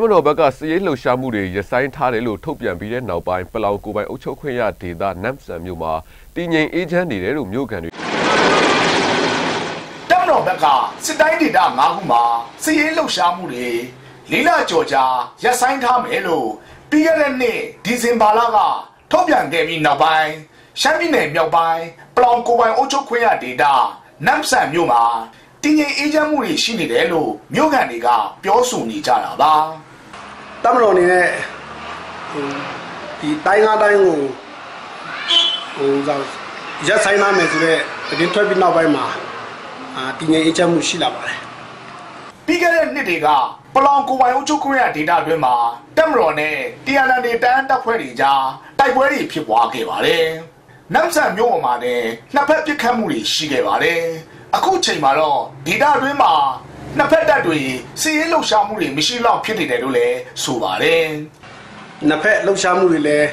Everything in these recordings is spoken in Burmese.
民老伯家私人楼下木的也生产的路，特别比人老板不劳古板，我抽空也提到南山有嘛，今年以前的路没有感觉。咱们老伯家是当地的阿姑妈，私人楼下木的，离了脚家也生产的路，比人呢地震巴拉个，特别给民老板，下面的苗板不劳古板，我抽空也提到南山有嘛。 今年一家木里新里来路，苗干那个表叔你家了吧？咱们老年，第大家大家工，咱一家菜那面子嘞，肯定特别老白嘛。啊，今年一家木西了吧嘞？别个人你这个不让国外有做工业地大对嘛？咱们老年，第二那里单打块里家，带块里批瓜给娃嘞。南山苗嘛的，那块别看木里西给娃嘞。 အခုချိန်မှာတော့ဒေတာတွင်းမှာနှစ်ဖက်တပ်တွေစီရင်လှုပ်ရှားမှုတွေမရှိလောက်ဖြစ်နေတယ်လို့လည်းဆိုပါတယ်။နှစ်ဖက်လှုပ်ရှားမှုတွေလည်း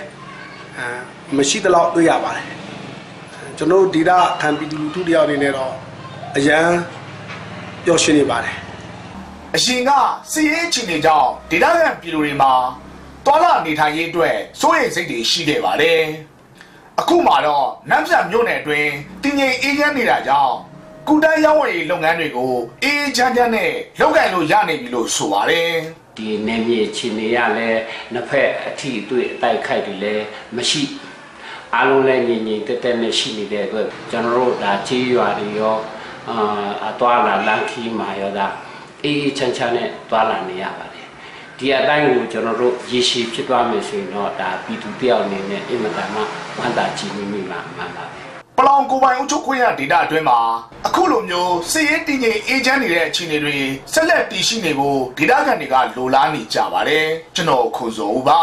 မရှိသလောက်တွေ့ရပါတယ်။ကျွန်တော်ဒေတာခံပြီးလူထုတရားတွေနဲ့တော့အရန်ပျော်ရွှင်နေပါတယ်။အရှင်ကစီရင်ချင်နေကြောင်းဒေတာခံပြည်သူတွေမှာတော်လာနေထိုင်ရေးအတွက်စိုးရိမ်စိတ်တွေရှိခဲ့ပါတယ်။အခုမှတော့နမ်ဆန်မြို့နယ်အတွင်းတည်ငြိမ်အေးချမ်းနေတာကြောင့် 古代养活的农干那个，一天天的，老干路养的比路少啊嘞。第那面去那样嘞，那块梯队带开的嘞，没事。阿龙嘞，年年在在那溪里嘞个，像罗大鸡鸭的哟，啊，多啦啦去买哟哒，一天天的多啦那样吧嘞。第二单我像罗一些去多没水喏，打比土掉呢呢，因为咱们玩打鸡咪咪嘛。 ပလောင်ကိုပိုင်အုပ်ချုပ်ခွင့်ရဒေတာအတွင်းမှာအခုလိုမျိုးစီးရင်တည်ငြိမ်အေဂျင့်တွေရဲ့အခြေအနေတွေဆက်လက်တည်ရှိနေဖို့ဒေတာခံတွေကလိုလားနေကြပါတယ်ကျွန်တော်ခွန်စိုးဦးပါ